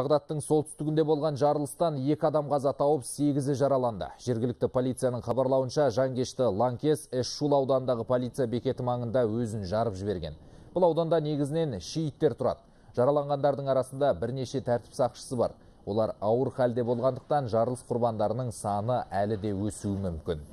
Бағдаттың солтүстігінде болған жарылыстан 2 адам қаза тауып, 8-і жараланды. Жергілікті полицияның хабарлауынша, жанкешті лаңкес Эшшул ауданындағы полиция бекеті маңында өзін жарып жіберген. Бұл ауданда негізінен шииттер тұрады. Жараланғандардың арасында бірнеше тәртіп сақшысы бар. Олар ауыр халде болғандықтан жарылыс құрбандарының саны әлі де өсуі мүмкін.